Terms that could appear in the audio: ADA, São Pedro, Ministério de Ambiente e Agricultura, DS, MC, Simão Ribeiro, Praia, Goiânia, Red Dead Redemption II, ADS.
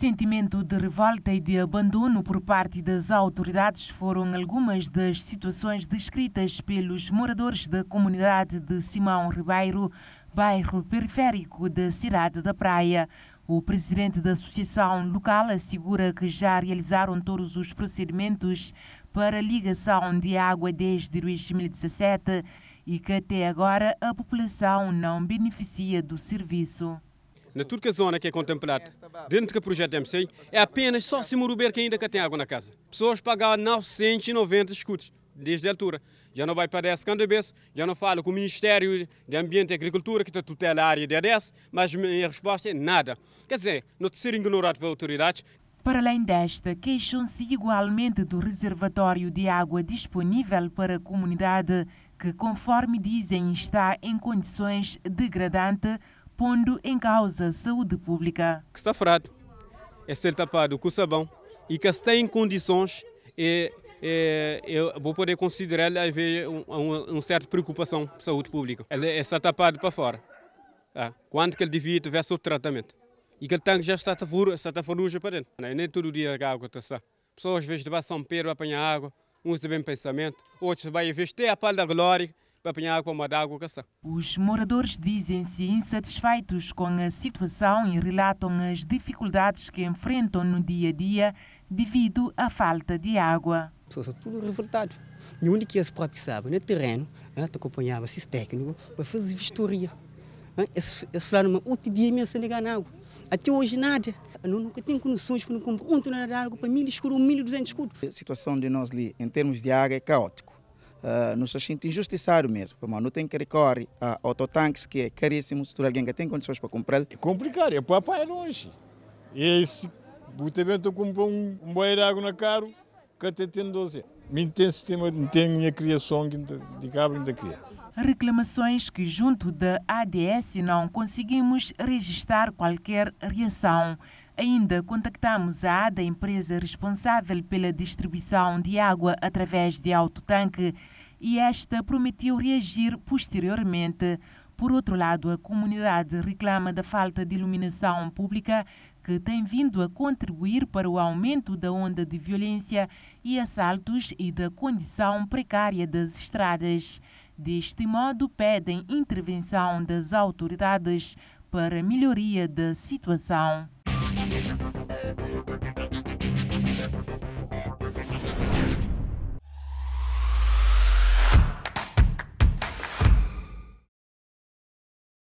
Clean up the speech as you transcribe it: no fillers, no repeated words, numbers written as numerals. Sentimento de revolta e de abandono por parte das autoridades foram algumas das situações descritas pelos moradores da comunidade de Simão Ribeiro, bairro periférico da cidade da Praia. O presidente da associação local assegura que já realizaram todos os procedimentos para ligação de água desde 2017 e que até agora a população não beneficia do serviço. Na turca zona que é contemplada, dentro do projeto MC, é apenas só Simão Ribeiro que ainda que tem água na casa. Pessoas pagaram 990 escudos, desde a altura. Já não vai para a DS cada vez, já não falo com o Ministério de Ambiente e Agricultura, que está tutela a área de ADS, mas a minha resposta é nada. Quer dizer, não ser ignorado pela autoridade. Para além desta, queixam-se igualmente do reservatório de água disponível para a comunidade, que, conforme dizem, está em condições degradantes, pondo em causa a saúde pública. Que está furado, é ser tapado com sabão e que está em condições, eu vou poder considerar haver uma certa preocupação com a saúde pública. Ele está tapado para fora, quando que ele devia ter outro tratamento. E que o tanque já está furuja para dentro. Nem todo dia a água está. Pessoas às vezes vão a São Pedro apanhar água, uns de bem pensamento, outros vão às vezes até a palha da glória, para apanhar água, uma d'água, caçar. Os moradores dizem-se insatisfeitos com a situação e relatam as dificuldades que enfrentam no dia a dia devido à falta de água. As pessoas são tudo revoltadas. E onde que eles próprios sabem, no terreno, acompanhava esses técnicos para fazer vistoria. Eles falaram, outro dia me ligar na água. Até hoje nada. Eu nunca tenho condições para não comprar um tonelada de água para 1.000 escudos, 1.200 escudos. A situação de nós ali, em termos de água, é caótica. Nos sentimos injustiçados mesmo, não tem que recorrer a autotanques que é caríssimo, se tu alguém que tem condições para comprar. É complicado, é papai longe. Esse, eu também estou comprando um banho de água na caro, que até tem 12 anos. Não tem sistema, não tem minha criação de cabra ainda cria. Reclamações que junto da ADS não conseguimos registrar qualquer reação. Ainda contactamos a ADA, empresa responsável pela distribuição de água através de autotanque, e esta prometeu reagir posteriormente. Por outro lado, a comunidade reclama da falta de iluminação pública, que tem vindo a contribuir para o aumento da onda de violência e assaltos e da condição precária das estradas. Deste modo, pedem intervenção das autoridades para melhoria da situação. We'll be right back.